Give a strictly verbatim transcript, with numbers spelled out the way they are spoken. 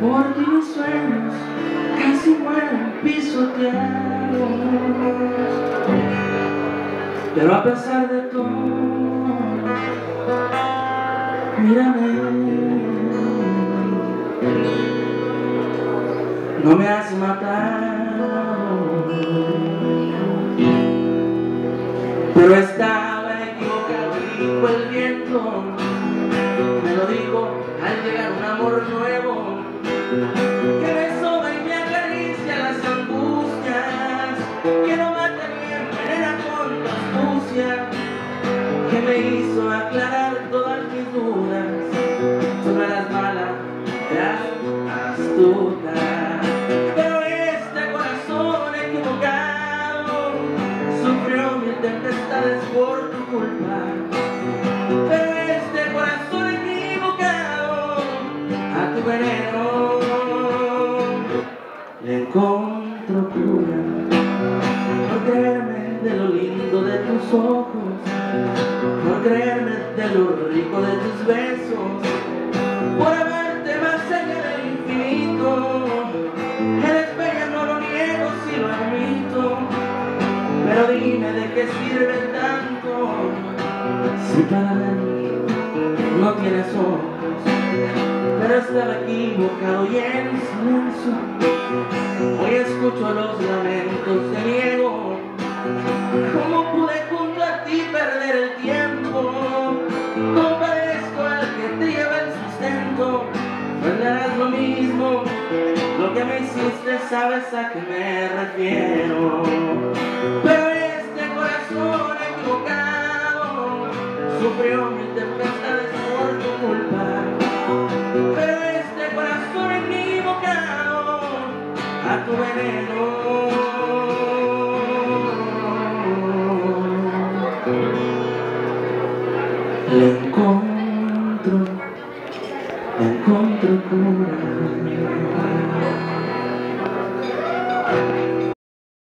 porque mis sueños casi fueron pisoteados. Pero a pesar de todo, mírame, no me has matado, pero estaba equivocado, dijo el viento. Me lo dijo al llegar un amor nuevo, que me soba y me acaricia las angustias, que no mata ni envenena con la astucia, que me hizo aclarar todas mis dudas sobre las malas, las astutas. Pero este corazón equivocado sufrió mil tempestades por tu culpa. Pero este corazón equivocado a tu veneno le encontro cura. Por creerme de lo lindo de tus ojos, por creerme de lo rico de tus besos, por amarte más allá del infinito. Eres bella, no lo niego, si lo admito, pero dime de qué sirve tanto si para mí no tienes ojos. Pero estaba equivocado y en silencio hoy escucho los lamentos de mi ego. ¿Cómo pude junto a ti perder el tiempo? Compadezco al que te lleva el sustento. No harás lo mismo, lo que me hiciste, sabes a qué me refiero. Pero este corazón equivocado sufrió mil tempestades por tu culpa. Pero este corazón equivocado a tu veneno le encontro, le encontro cura.